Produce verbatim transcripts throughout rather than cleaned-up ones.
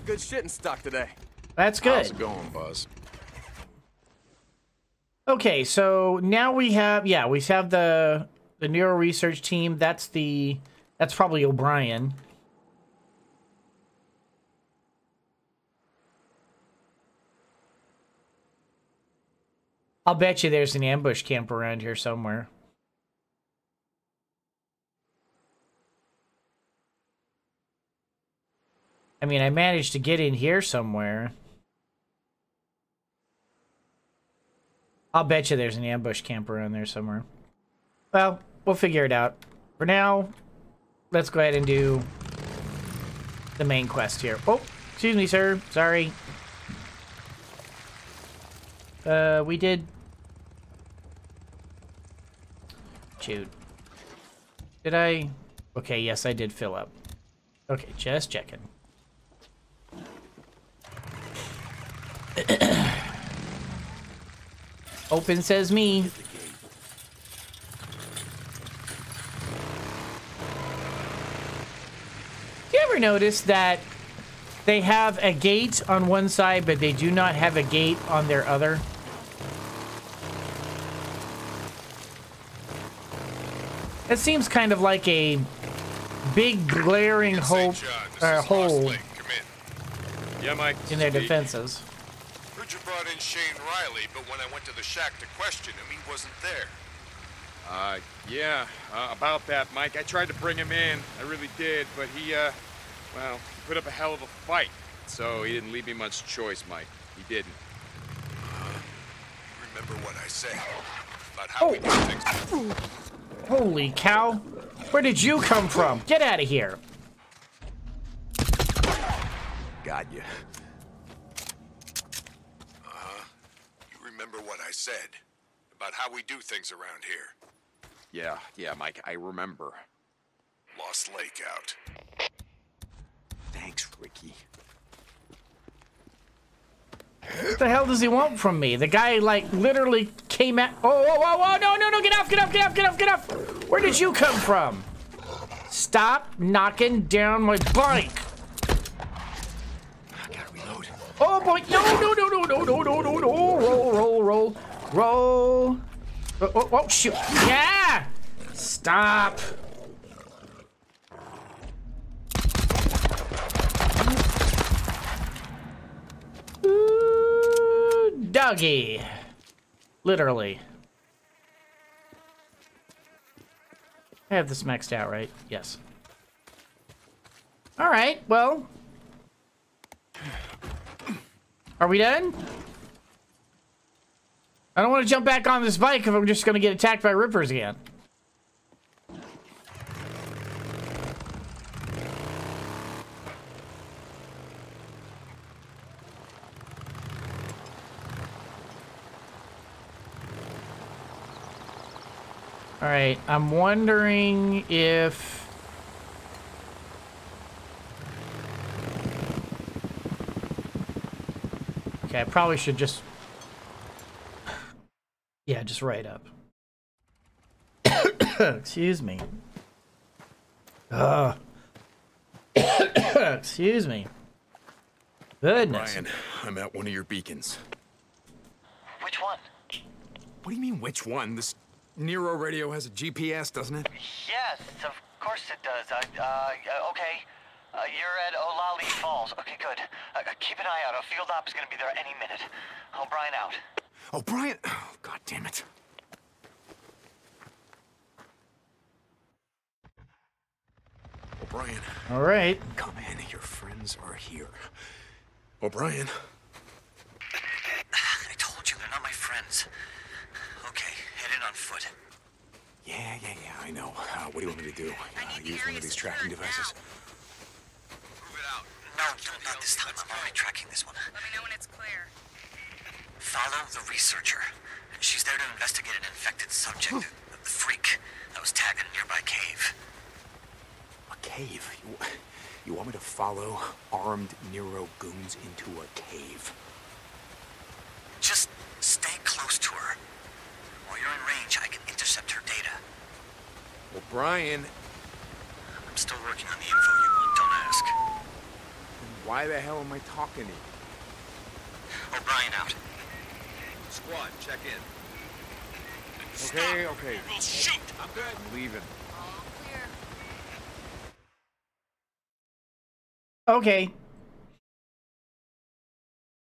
got good shit in stock today. That's good. How's it going, Buzz? Okay, so now we have, yeah, we have the the Nero research team. That's the, that's probably O'Brien. I'll bet you there's an ambush camp around here somewhere. I mean, I managed to get in here somewhere. I'll bet you there's an ambush camp around there somewhere. Well, we'll figure it out. For now, let's go ahead and do the main quest here. Oh, excuse me, sir. Sorry. Uh, we did... Shoot. Did I... Okay, yes, I did fill up. Okay, just checking. Open says me. Do you ever notice that they have a gate on one side, but they do not have a gate on their other? It seems kind of like a big glaring hole, uh, hole yeah, Mike, in their speak. defenses. Brought in Shane Riley, but when I went to the shack to question him, he wasn't there. Uh, yeah, uh, about that, Mike. I tried to bring him in. I really did, but he, uh, well, he put up a hell of a fight. So he didn't leave me much choice, Mike. He didn't. Remember what I said about how oh. we do things. Holy cow. Where did you come from? Get out of here. Got you. Remember what I said about how we do things around here. Yeah, yeah, Mike, I remember. Lost Lake out. Thanks, Ricky. What the hell does he want from me? The guy, like, literally came at... Oh, oh, oh, oh, no, no, no, get off, get off, get off, get off, get off! Where did you come from? Stop knocking down my bike! Oh boy, no, no, no, no, no, no, no, no, no, roll, roll, roll, roll. Oh, oh, oh, shoot. Yeah! Stop. Ooh, doggy. Literally. I have this maxed out, right? Yes. All right, well. Are we done? I don't want to jump back on this bike if I'm just going to get attacked by rippers again. All right, I'm wondering if... Okay, I probably should just... Yeah, just right up. Excuse me. Uh. Excuse me. Goodness. Ryan, I'm at one of your beacons. Which one? What do you mean, which one? This Nero radio has a G P S, doesn't it? Yes, of course it does. I, uh, okay. Uh, you're at Olalie Falls. Okay, good. Uh, keep an eye out. Our field op is going to be there any minute. O'Brien out. O'Brien? Oh, God damn it. O'Brien. All right. Come in. Your friends are here. O'Brien. I told you they're not my friends. Okay, head in on foot. Yeah, yeah, yeah. I know. Uh, what do you want me to do? Uh, use one of these tracking devices. Now. No, no, not this time. I'm already tracking this one. Let me know when it's clear. Follow the researcher. She's there to investigate an infected subject, oh. the freak that was tagged in a nearby cave. A cave? You, you want me to follow armed Nero goons into a cave? Just stay close to her. While you're in range, I can intercept her data. Well, Brian... I'm still working on the info you want. Don't ask. Why the hell am I talking to you? O'Brien out. Squad, check in. Stop. Okay, okay. Well, shoot! I'm good. I'm leaving. All clear. Okay.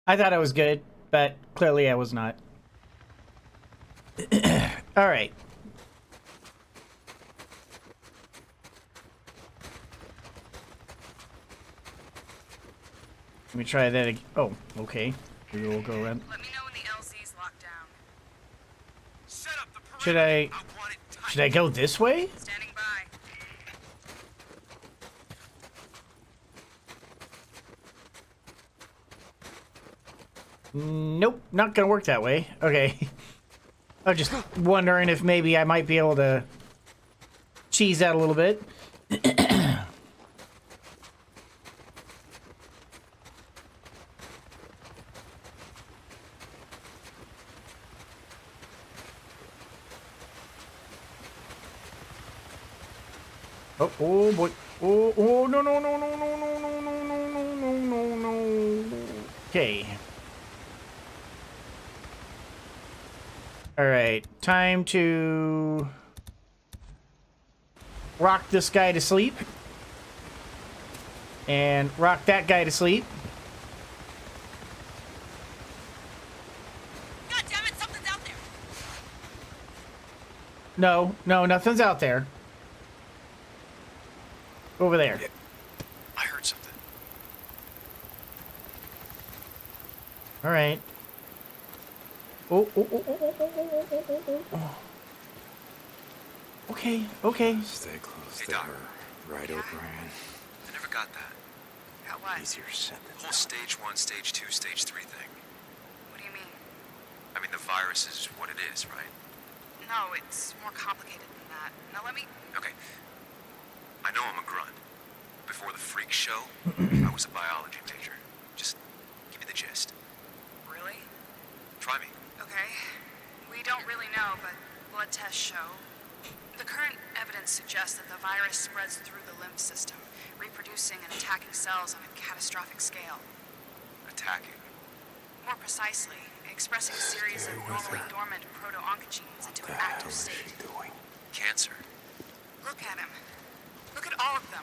I thought I was good, but clearly I was not. All right. Let me try that again. Oh, okay. We will go around. Let me know when the L Z's locked down. Set up the perimeter. Should I, I want it tight. Should I go this way? Standing by. Nope, not gonna work that way. Okay. I was just wondering if maybe I might be able to cheese that a little bit. oh, oh boy. Oh, oh, no, no, no, no, no, no, no, no, no, no, no, no. Okay. All right, time to rock this guy to sleep and rock that guy to sleep. God damn it, something's out there. No, no, nothing's out there. Over there. I heard something. All right. Oh, oh, oh, oh, oh, oh, oh, oh, oh, oh. Okay, okay. Stay close to her. Right, O'Brien. I never got that. Got what? Easier said than done. The whole stage one, stage two, stage three thing. What do you mean? I mean, the virus is what it is, right? No, it's more complicated than that. Now let me... Okay. I know I'm a grunt. Before the freak show, I was a biology major. Just give me the gist. Really? Try me. Okay. We don't really know, but blood tests show. The current evidence suggests that the virus spreads through the lymph system, reproducing and attacking cells on a catastrophic scale. Attacking? More precisely, expressing a series of normally dormant proto-oncogenes into an active state. Doing? Cancer. Look at him. Look at all of them.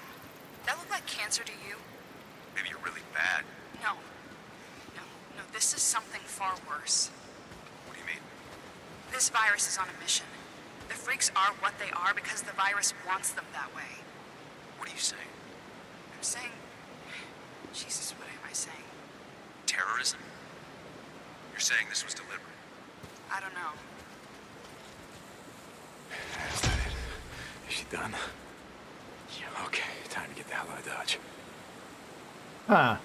That look like cancer to you? Maybe you're really bad. No. No, no, this is something far worse. This virus is on a mission. The freaks are what they are because the virus wants them that way. What are you saying? I'm saying... Jesus, what am I saying? Terrorism? You're saying this was deliberate? I don't know. Is that it? Is she done? Yeah, okay, time to get the hell out of Dodge. Huh.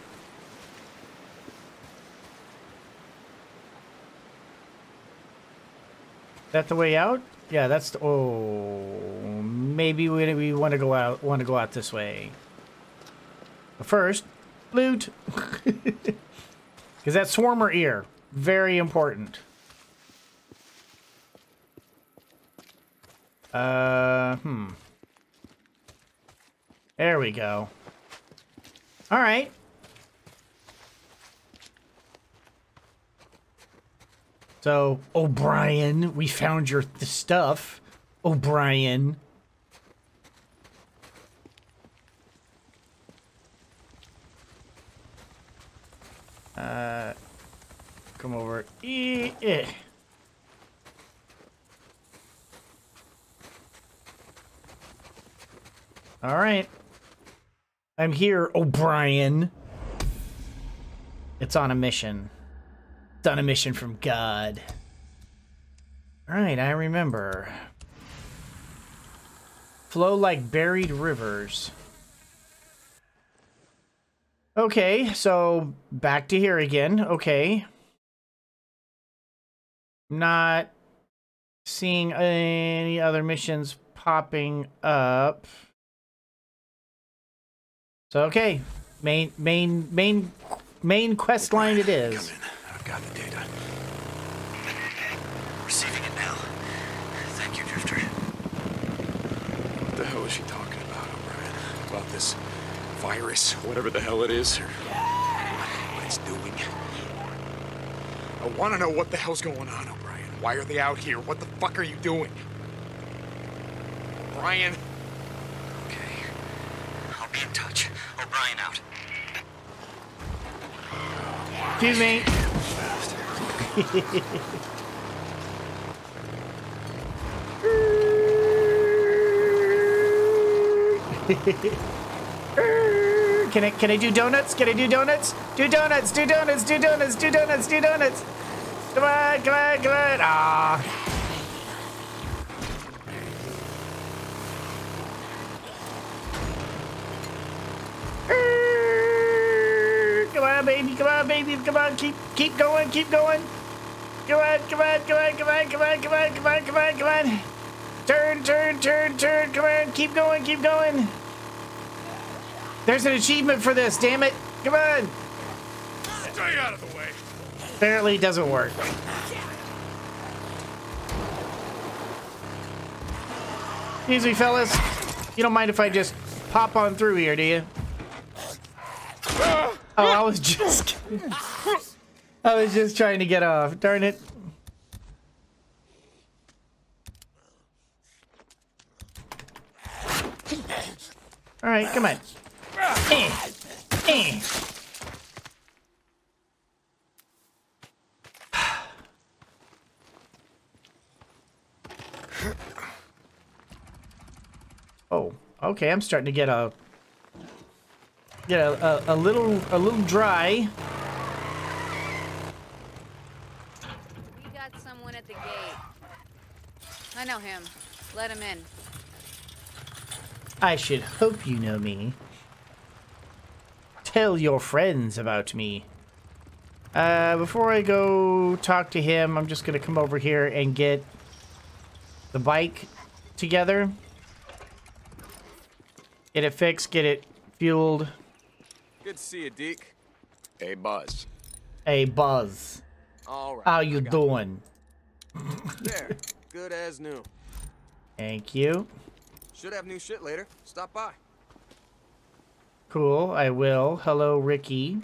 That the way out? Yeah, that's the, oh, maybe we we want to go out want to go out this way. But first, loot, because that swarmer ear, very important. Uh, hmm. There we go. All right. So, O'Brien, we found your th stuff, O'Brien. Uh, come over. E eh. All right. I'm here, O'Brien. It's on a mission. It's on a mission from God. Alright, I remember. Flow like buried rivers. Okay, so back to here again. Okay. Not seeing any other missions popping up. So okay. Main main main main quest line it is. Got the data. Receiving it now. Thank you, Drifter. What the hell is she talking about, O'Brien? About this virus, whatever the hell it is, or guys doing? I want to know what the hell's going on, O'Brien. Why are they out here? What the fuck are you doing? O'Brien. Okay. I'll be in touch. O'Brien out. Excuse me. Can I can I do donuts? Can I do donuts? Do donuts, do donuts, do donuts, do donuts, do donuts. Come on, come on, come on. Aw. Come on, baby, come on, baby, come on, keep keep going, keep going. Come on, come on, come on, come on, come on, come on, come on, come on, come on. Turn, turn, turn, turn, come on, keep going, keep going. There's an achievement for this, damn it. Come on. Stay out of the way. Apparently it doesn't work. Excuse me, fellas. You don't mind if I just pop on through here, do you? Oh, I was just kidding. I was just trying to get off, darn it. All right, come on. Eh, eh. Oh, okay. I'm starting to get a get a, a, a little a little dry. We got someone at the gate. I know him. Let him in. I should hope you know me. Tell your friends about me. Uh, before I go talk to him, I'm just gonna come over here and get the bike together. Get it fixed, get it fueled. Good to see you, Deke. Hey, Buzz. Hey, Buzz. All right. How you doing? There. Good as new. Thank you. Should have new shit later. Stop by. Cool, I will. Hello, Ricky.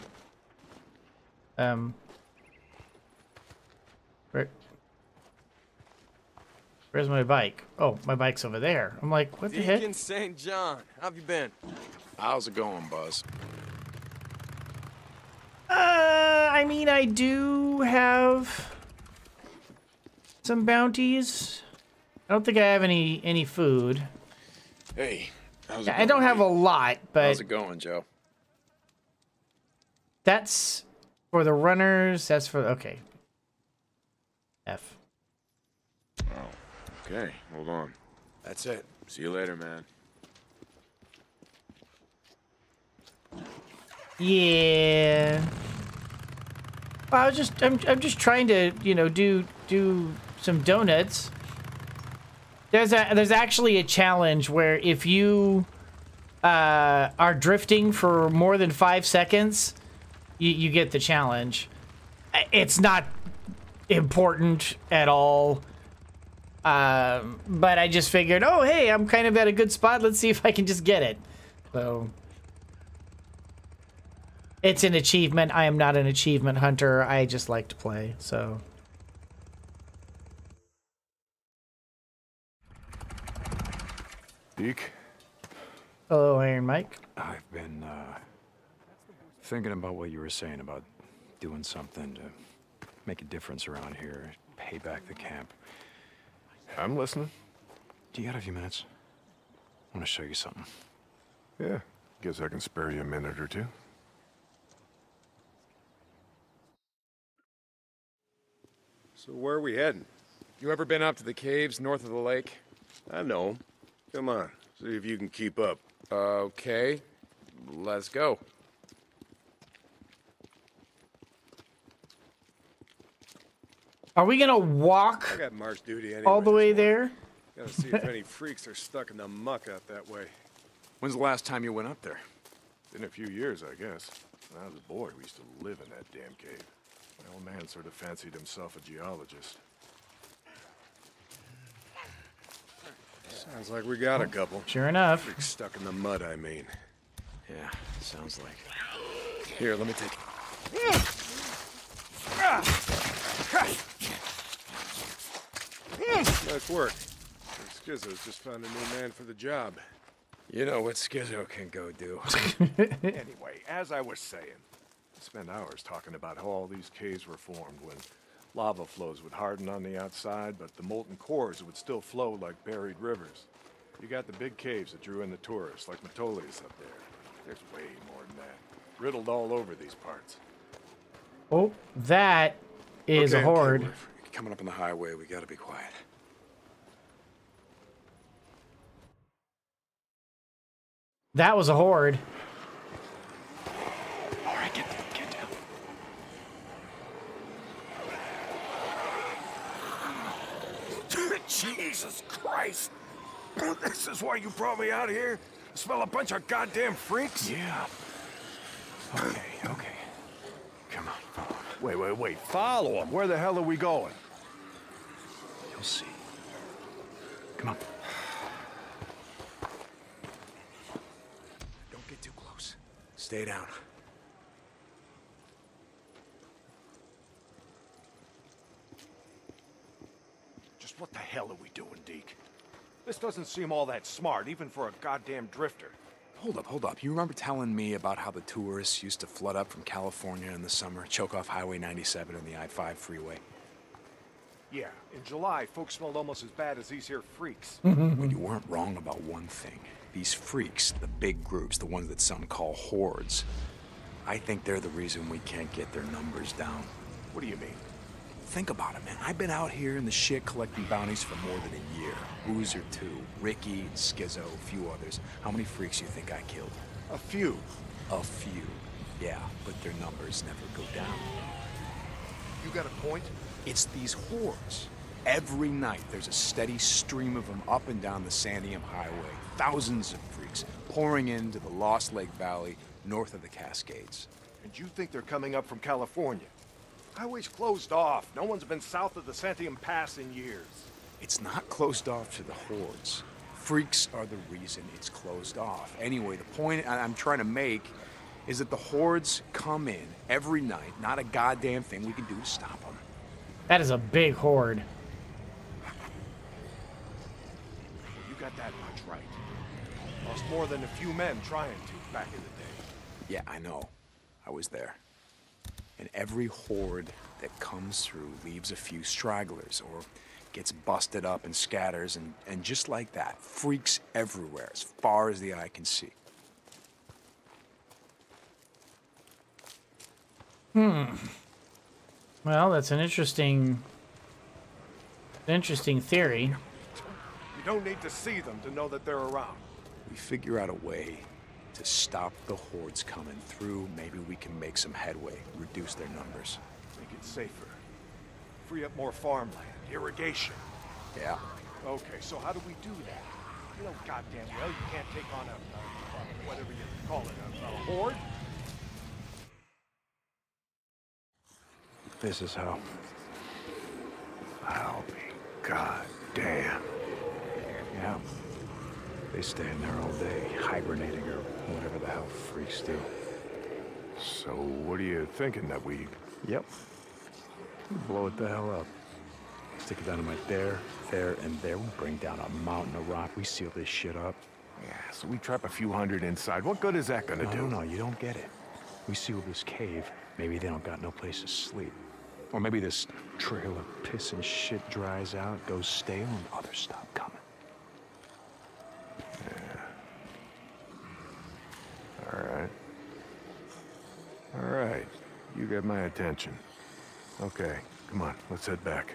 Um. Where, where's my bike? Oh, my bike's over there. I'm like, what the heck? Deacon Saint John, how have you been? How's it going, Buzz? Uh, I mean, I do have some bounties. I don't think I have any any food. Hey, how's it going? I don't have a lot, but how's it going, Joe? That's for the runners. That's for okay. F. Oh, okay. Hold on. That's it. See you later, man. Yeah. Well, I was just I'm I'm just trying to you know do do some donuts. There's a, there's actually a challenge where if you uh, are drifting for more than five seconds, you, you get the challenge. It's not important at all, um, but I just figured, oh, hey, I'm kind of at a good spot. Let's see if I can just get it. So it's an achievement. I am not an achievement hunter. I just like to play, so... Deke. Hello, Iron Mike. I've been uh, thinking about what you were saying about doing something to make a difference around here, pay back the camp. I'm listening. Do you got a few minutes? I want to show you something. Yeah, guess I can spare you a minute or two. So where are we heading? You ever been up to the caves north of the lake? I know. Come on, see if you can keep up. Okay, let's go. Are we gonna walk I got march duty anyway all the way there? Gotta see if any freaks are stuck in the muck out that way. When's the last time you went up there? Been a few years, I guess. When I was a boy, we used to live in that damn cave. My old man sort of fancied himself a geologist. Sounds like we got a couple. Sure enough. Freaks stuck in the mud, I mean. Yeah, sounds like. Here, let me take it. Nice work. And Schizo's just found a new man for the job. You know what Schizo can go do. Anyway, as I was saying, I spent hours talking about how all these caves were formed when lava flows would harden on the outside, but the molten cores would still flow like buried rivers. You got the big caves that drew in the tourists, like Metolius up there. There's way more than that. Riddled all over these parts. Oh, that is okay, a horde. Okay, coming up on the highway, we gotta be quiet. That was a horde. All right, get down, get down. Jesus Christ! This is why you brought me out here? I smell a bunch of goddamn freaks? Yeah. Okay, okay. Come on, follow him. Wait, wait, wait. Follow him. Where the hell are we going? You'll see. Come on. Don't get too close. Stay down. Just what the hell are we doing, Deke? This doesn't seem all that smart, even for a goddamn drifter. Hold up, hold up. You remember telling me about how the tourists used to flood up from California in the summer, choke off Highway ninety-seven and the I five freeway? Yeah, in July, folks smelled almost as bad as these here freaks. But you weren't wrong about one thing. These freaks, the big groups, the ones that some call hordes, I think they're the reason we can't get their numbers down. What do you mean? Think about it, man. I've been out here in the shit collecting bounties for more than a year. Boozer two, Ricky, and Schizo, a few others. How many freaks do you think I killed? A few. A few. Yeah, but their numbers never go down. You got a point? It's these hordes. Every night there's a steady stream of them up and down the Sandium Highway. Thousands of freaks pouring into the Lost Lake Valley, north of the Cascades. And you think they're coming up from California? Highway's closed off. No one's been south of the Santiam Pass in years. It's not closed off to the hordes. Freaks are the reason it's closed off. Anyway, the point I'm trying to make is that the hordes come in every night. Not a goddamn thing we can do to stop them. That is a big horde. You got that much right. Lost more than a few men trying to back in the day. Yeah, I know. I was there. And every horde that comes through leaves a few stragglers or gets busted up and scatters, and, and just like that, freaks everywhere as far as the eye can see. Hmm. Well, that's an interesting, interesting theory. You don't need to see them to know that they're around. We figure out a way to stop the hordes coming through. Maybe we can make some headway, reduce their numbers. Make it safer. Free up more farmland, irrigation. Yeah. Okay, so how do we do that? You know goddamn well you can't take on a, a whatever you call it, a, a horde. This is how. I'll be goddamn. Yeah. They stay in there all day, hibernating or whatever the hell freaks do. So what are you thinking that we... Yep. Blow it the hell up. Stick it dynamite there, there, and there. We bring down a mountain of rock. We seal this shit up. Yeah, so we trap a few hundred inside. What good is that gonna no, do? No, no, you don't get it. We seal this cave. Maybe they don't got no place to sleep. Or maybe this trail of piss and shit dries out, goes stale, and others stop coming. All right. All right. You got my attention. Okay, come on. Let's head back.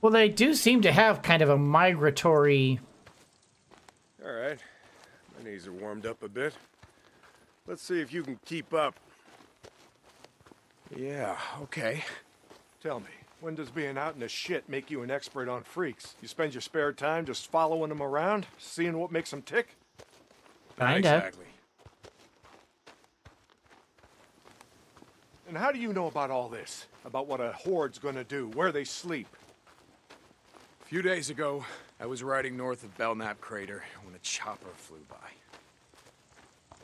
Well, they do seem to have kind of a migratory... All right. My knees are warmed up a bit. Let's see if you can keep up. Yeah, okay. Tell me. When does being out in the shit make you an expert on freaks? You spend your spare time just following them around, seeing what makes them tick? Not exactly. And how do you know about all this? About what a horde's gonna do, where they sleep? A few days ago, I was riding north of Belknap Crater when a chopper flew by.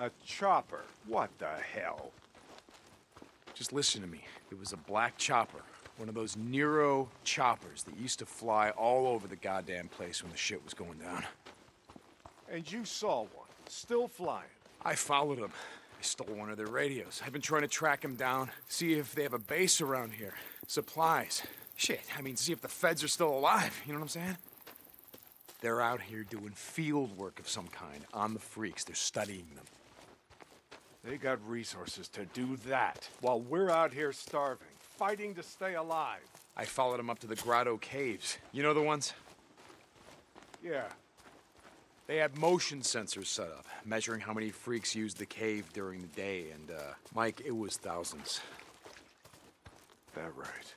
A chopper? What the hell? Just listen to me. It was a black chopper. One of those Nero choppers that used to fly all over the goddamn place when the shit was going down. And you saw one, still flying? I followed them. I stole one of their radios. I've been trying to track them down, see if they have a base around here. Supplies. Shit, I mean, see if the feds are still alive, you know what I'm saying? They're out here doing field work of some kind on the freaks. They're studying them. They got resources to do that while we're out here starving. Fighting to stay alive. I followed him up to the Grotto caves. You know the ones? Yeah. They had motion sensors set up, measuring how many freaks used the cave during the day, and, uh, Mike, it was thousands. That right.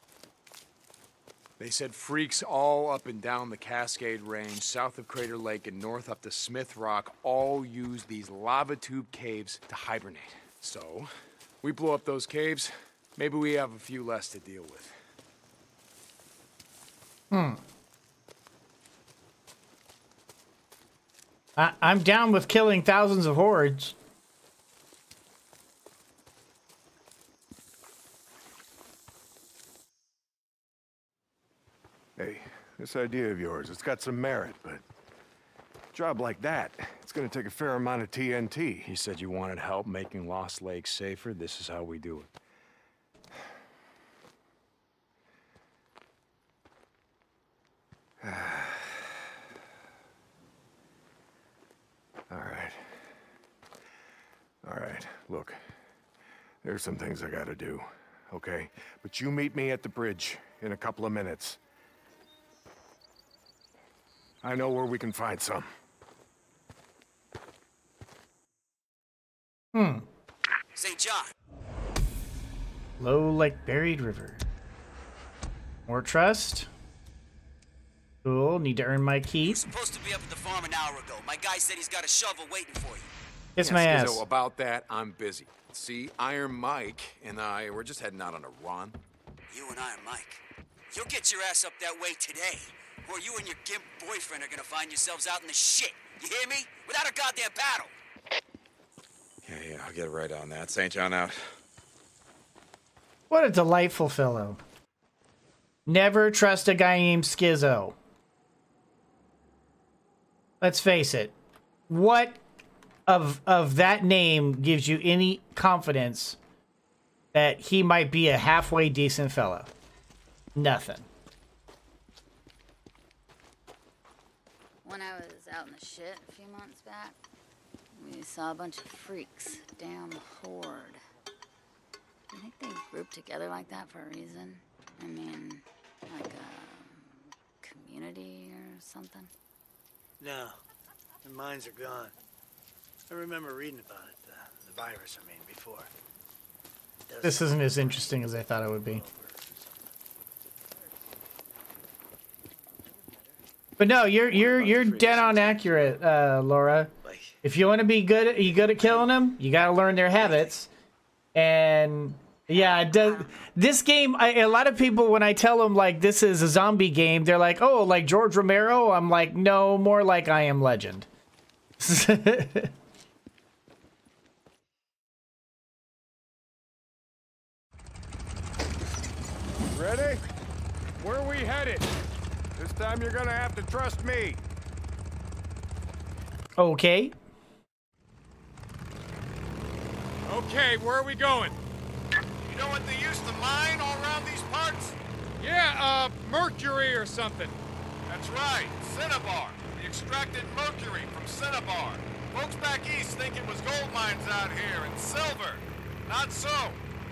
They said freaks all up and down the Cascade Range, south of Crater Lake and north up to Smith Rock, all used these lava tube caves to hibernate. So, we blew up those caves. Maybe we have a few less to deal with. Hmm. I I'm down with killing thousands of hordes. Hey, this idea of yours, it's got some merit, but a job like that, it's gonna take a fair amount of T N T. You said you wanted help making Lost Lake safer. This is how we do it. All right. All right, look. There's some things I gotta do, okay? But you meet me at the bridge in a couple of minutes. I know where we can find some. Hmm. Saint John. Low like buried river. More trust. Cool, need to earn my keys. You're supposed to be up at the farm an hour ago. My guy said he's got a shovel waiting for you. It's my ass. So about that, I'm busy. See, Iron Mike and I, we're just heading out on a run. You and Iron Mike. You'll get your ass up that way today, or you and your gimp boyfriend are gonna find yourselves out in the shit. You hear me? Without a goddamn battle. Yeah, yeah, I'll get right on that. Saint John out. What a delightful fellow. Never trust a guy named Schizo. Let's face it, what of of that name gives you any confidence that he might be a halfway decent fellow? Nothing. When I was out in the shit a few months back, we saw a bunch of freaks, damn horde. I think they grouped together like that for a reason. I mean, like a community or something. No, the mines are gone. I remember reading about it, the, the virus, I mean, before. This isn't as interesting as I thought it would be. But no, you're you're you're dead on accurate, uh, Laura. If you want to be good, you good at killing them. You got to learn their habits, and. Yeah, it does. This game, I, a lot of people, when I tell them, like, this is a zombie game, they're like, oh, like George Romero? I'm like, no, more like I Am Legend. Ready? Where are we headed? This time you're gonna have to trust me. Okay. Okay, where are we going? You know what they used to mine all around these parts? Yeah, uh, mercury or something. That's right, Cinnabar. They extracted mercury from Cinnabar. Folks back east think it was gold mines out here and silver. Not so.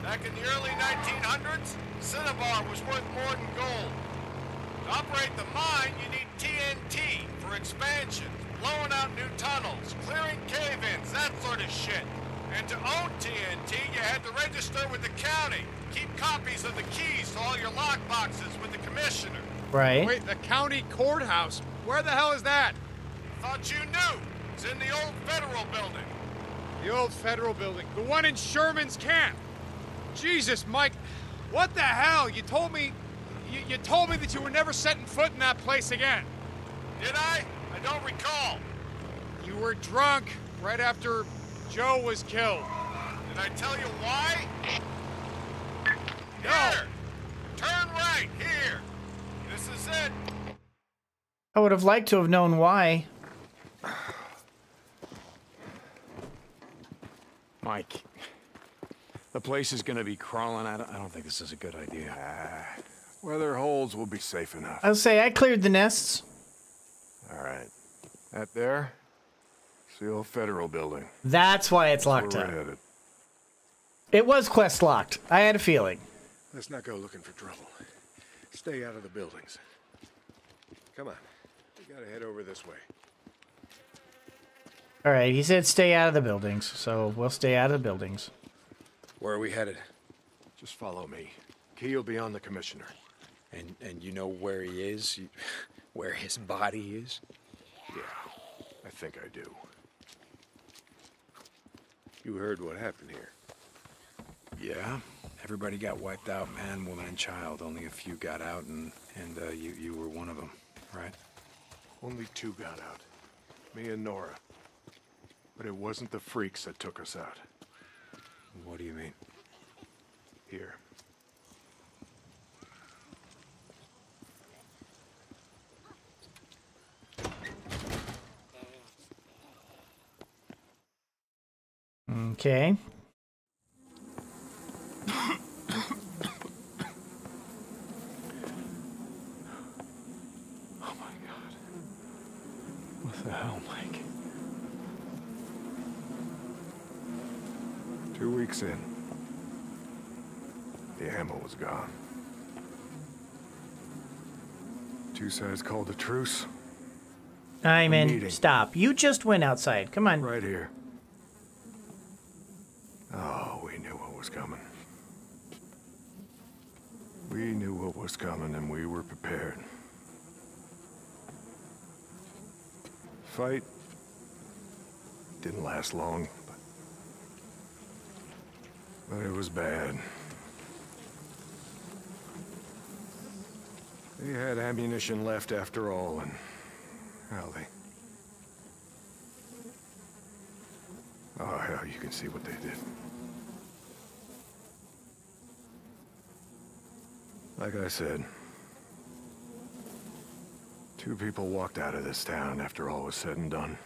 Back in the early nineteen hundreds, Cinnabar was worth more than gold. To operate the mine, you need T N T for expansion, blowing out new tunnels, clearing cave-ins, that sort of shit. And to own T N T, you had to register with the county. Keep copies of the keys to all your lock boxes with the commissioner. Right. Wait, the county courthouse? Where the hell is that? Thought you knew. It's in the old federal building. The old federal building? The one in Sherman's camp? Jesus, Mike, what the hell? You told me... You, you told me that you were never setting foot in that place again. Did I? I don't recall. You were drunk right after... Joe was killed. Did I tell you why? No. Here. Turn right here. This is it. I would have liked to have known why. Mike, the place is going to be crawling. I don't, I don't think this is a good idea. Uh, weather holds will be safe enough. I'll say I cleared the nests. All right. That there? It's the old federal building. That's why it's locked up. Headed. It was quest locked. I had a feeling. Let's not go looking for trouble. Stay out of the buildings. Come on. We gotta head over this way. All right, he said stay out of the buildings, so we'll stay out of the buildings. Where are we headed? Just follow me. Key will be on the commissioner. And and you know where he is? You, where his body is? Yeah, I think I do. You heard what happened here. Yeah, everybody got wiped out, man, woman, and child. Only a few got out, and, and uh, you, you were one of them, right? Only two got out. Me and Nora. But it wasn't the freaks that took us out. What do you mean? Here. Okay. Oh my God. What the hell, Mike? Two weeks in, the ammo was gone. Two sides called a truce. I'm in. Stop. You just went outside. Come on. Right here. Oh, we knew what was coming. We knew what was coming, and we were prepared. Fight didn't last long. But it was bad. They had ammunition left after all, and hell, they... Oh, hell, you can see what they did. Like I said, two people walked out of this town after all was said and done.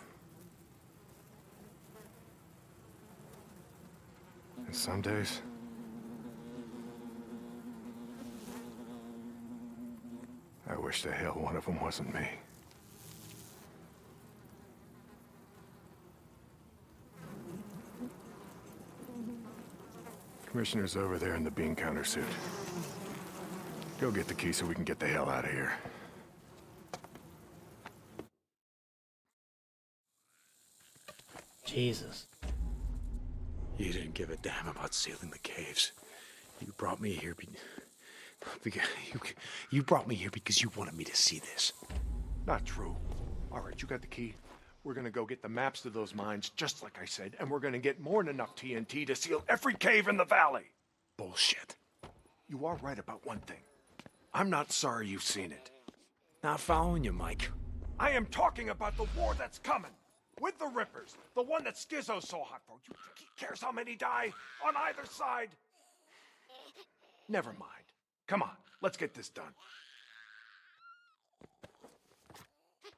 Some days, I wish to hell one of them wasn't me. Commissioner's over there in the bean counter suit. Go get the key so we can get the hell out of here. Jesus. You didn't give a damn about sealing the caves. You brought me here be, because you, you brought me here because you wanted me to see this. Not true. All right, you got the key. We're gonna go get the maps to those mines, just like I said, and we're gonna get more than enough T N T to seal every cave in the valley. Bullshit. You are right about one thing. I'm not sorry you've seen it. Not following you, Mike. I am talking about the war that's coming. With the Rippers, the one that Schizo's so hot for. You think he cares how many die on either side? Never mind. Come on, let's get this done.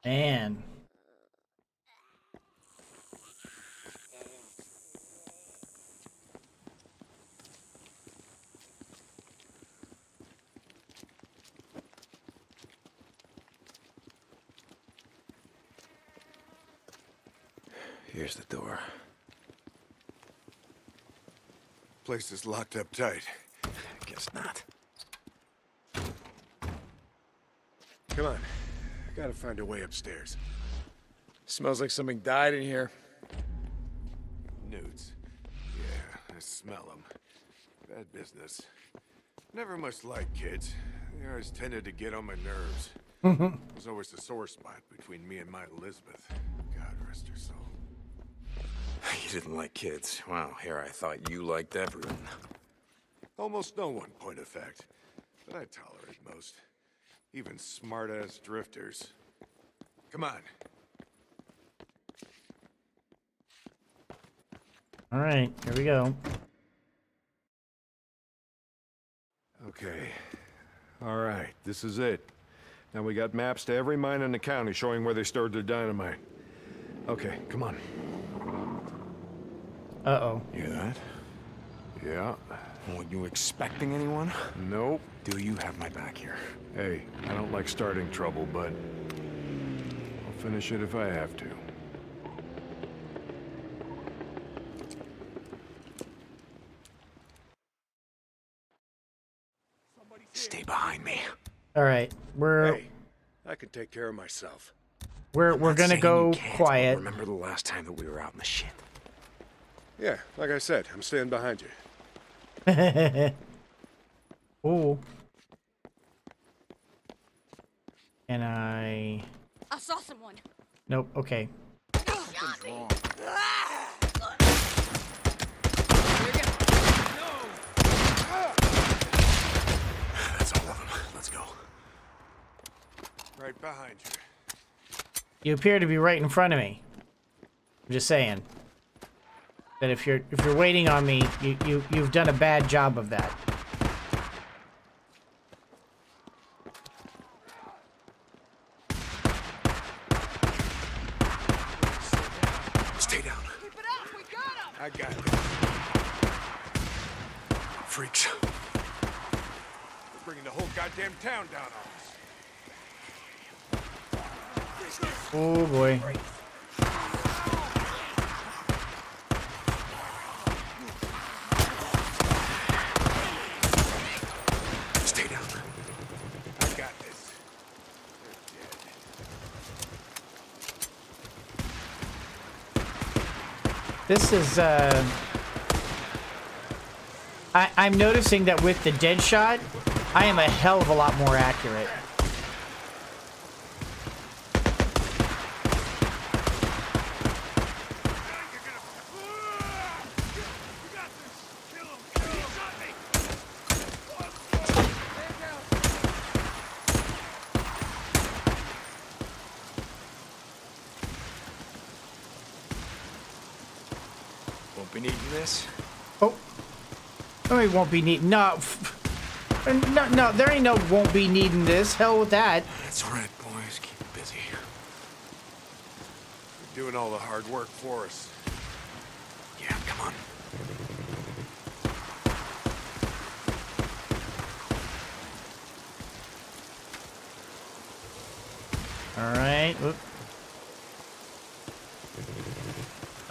Man. Here's the door. Place is locked up tight. Guess not. Come on. Gotta find a way upstairs. Smells like something died in here. Newts. Yeah, I smell them. Bad business. Never much like kids. They always tended to get on my nerves. There's always a sore spot between me and my Elizabeth. God rest her soul. You didn't like kids. Wow, here I thought you liked everyone. Almost no one, point of fact. But I tolerate most. Even smart-ass drifters. Come on. All right, here we go. Okay. All right, this is it. Now we got maps to every mine in the county showing where they stored their dynamite. Okay, come on. Uh-oh. You hear that? Yeah. Were you expecting anyone? Nope. Do you have my back here? Hey, I don't like starting trouble, but I'll finish it if I have to. Stay behind me. All right, we're. Hey, I can take care of myself. We're I'm we're gonna go quiet. Remember the last time that we were out in the shit? Yeah, like I said, I'm staying behind you. Oh. Can I? I saw someone. Nope. Okay. Right behind you. You appear to be right in front of me. I'm just saying that if you're if you're waiting on me, you you you've done a bad job of that. Stay down. Keep it up. We got him. I got him. Freaks. They're bringing the whole goddamn town down on. Oh boy. Stay down. I got this. This is uh I I'm noticing that with the dead shot, I am a hell of a lot more accurate. We won't be needing no, no, no. There ain't no won't be needing this. Hell with that. That's right, boys. Keep it busy. You're doing all the hard work for us. Yeah, come on. All right.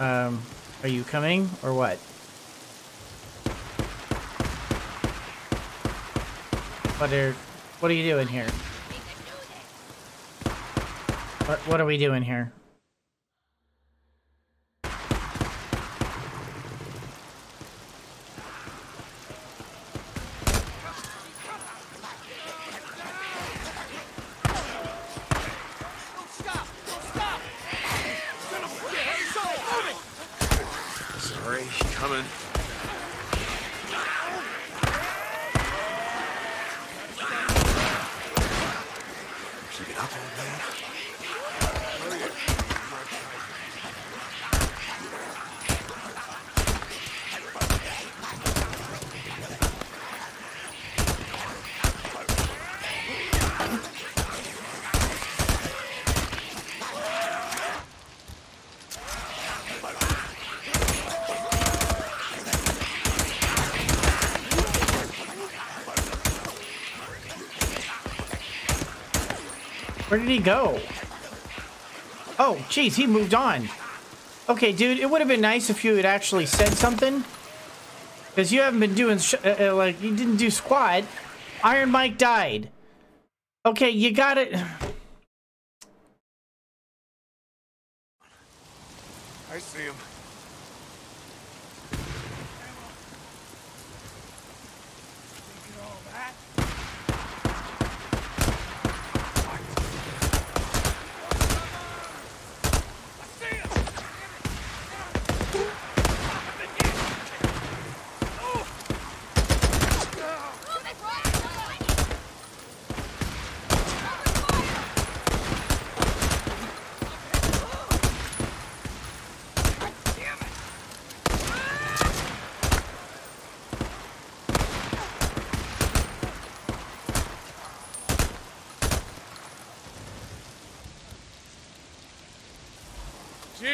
Oop. Um, are you coming or what? What are, what are you doing here? What, what are we doing here? Where did he go? Oh, jeez, he moved on. Okay, dude, it would have been nice if you had actually said something. Because you haven't been doing, sh uh, like, you didn't do squad. Iron Mike died. Okay, you got it. I see him.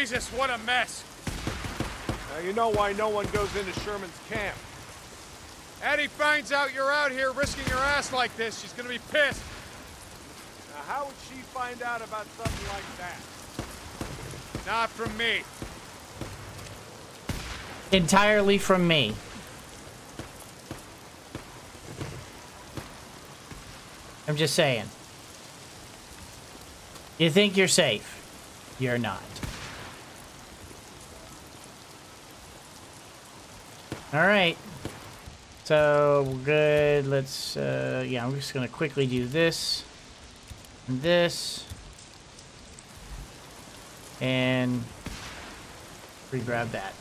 Jesus, what a mess! Now you know why no one goes into Sherman's camp. Addie finds out you're out here risking your ass like this, she's gonna be pissed! Now how would she find out about something like that? Not from me. Entirely from me. I'm just saying. You think you're safe. You're not. Alright. So, good. Let's, uh, yeah, I'm just gonna quickly do this. And this. And re-grab that.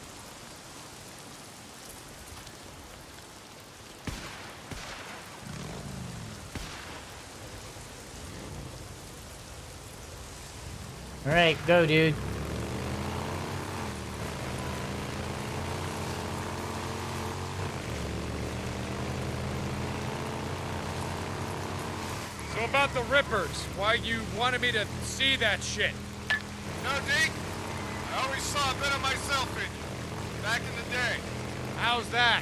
All right, go, dude. So about the Rippers, why you wanted me to see that shit? No, Deke. I always saw a bit of myself in you, back in the day. How's that?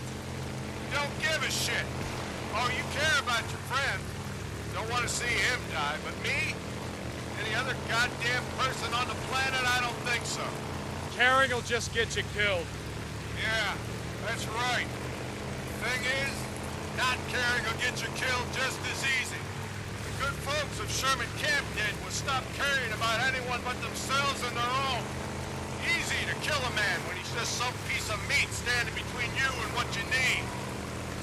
You don't give a shit. Oh, you care about your friend. Don't want to see him die, but me? Any other goddamn person on the planet? I don't think so. Caring will just get you killed. Yeah, that's right. Thing is, not caring will get you killed just as easy. The good folks of Sherman Camp did was stop caring about anyone but themselves and their own. Easy to kill a man when he's just some piece of meat standing between you and what you need.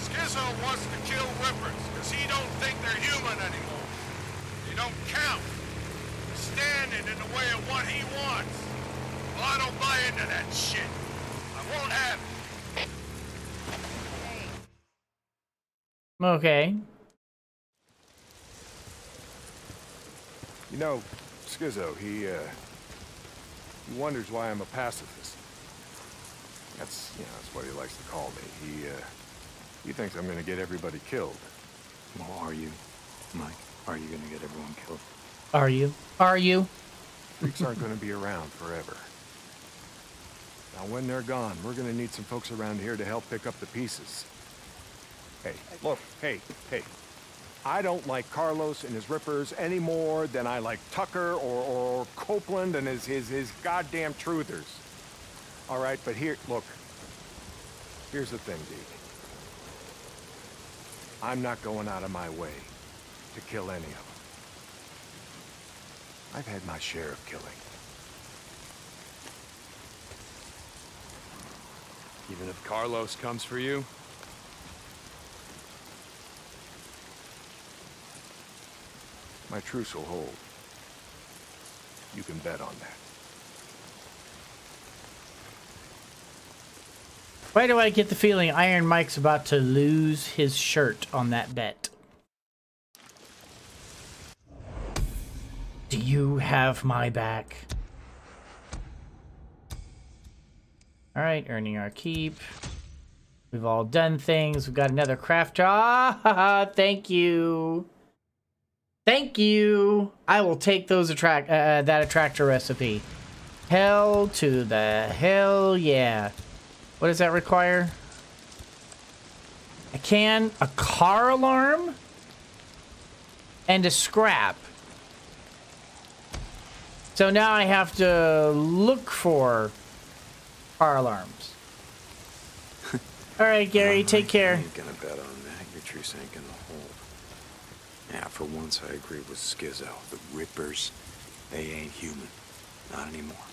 Schizo wants to kill Whippers because he don't think they're human anymore. They don't count. Standing in the way of what he wants. Well, I don't buy into that shit. I won't have it. Okay. You know, Schizo, he, uh... he wonders why I'm a pacifist. That's, you know, that's what he likes to call me. He, uh... he thinks I'm gonna get everybody killed. Well, are you, Mike? Are you gonna get everyone killed? Are you? Are you? Greeks aren't going to be around forever. Now, when they're gone, we're going to need some folks around here to help pick up the pieces. Hey, look, hey, hey. I don't like Carlos and his Rippers any more than I like Tucker or, or Copeland and his, his, his goddamn truthers. All right, but here, look. Here's the thing, Deke. I'm not going out of my way to kill any of them. I've had my share of killing. Even if Carlos comes for you? My truce will hold. You can bet on that. Why do I get the feeling Iron Mike's about to lose his shirt on that bet? Do you have my back? Alright, earning our keep. We've all done things. We've got another craft job. Thank you. Thank you. I will take those attract uh, that attractor recipe. Hell to the hell yeah. What does that require? A can, a car alarm, and a scrap. So now I have to look for car alarms. All right, Gary, well, take care. I ain't gonna bet on that. Your truce ain't gonna hold. Now, for once, I agree with Schizo. The Rippers, they ain't human. Not anymore.